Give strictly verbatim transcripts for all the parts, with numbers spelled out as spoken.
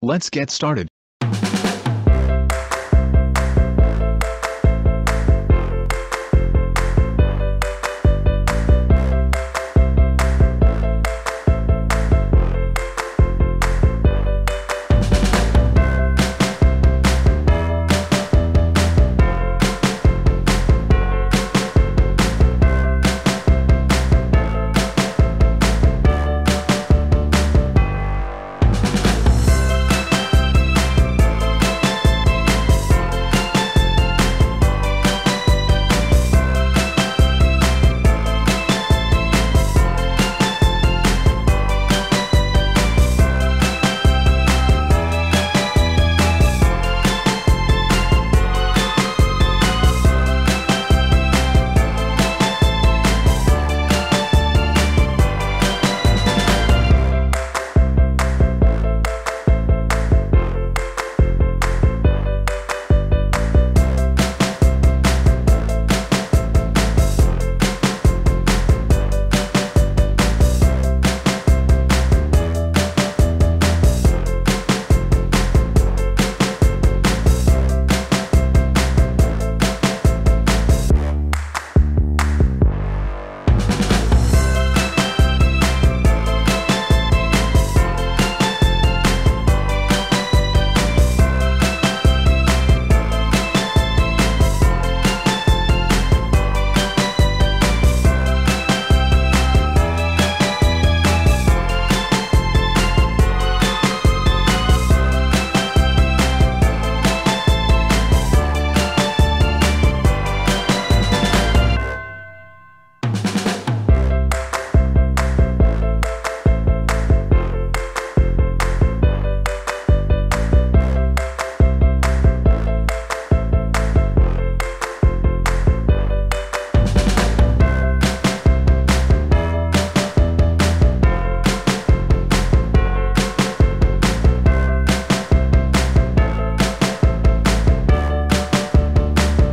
Let's get started.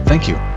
Thank you.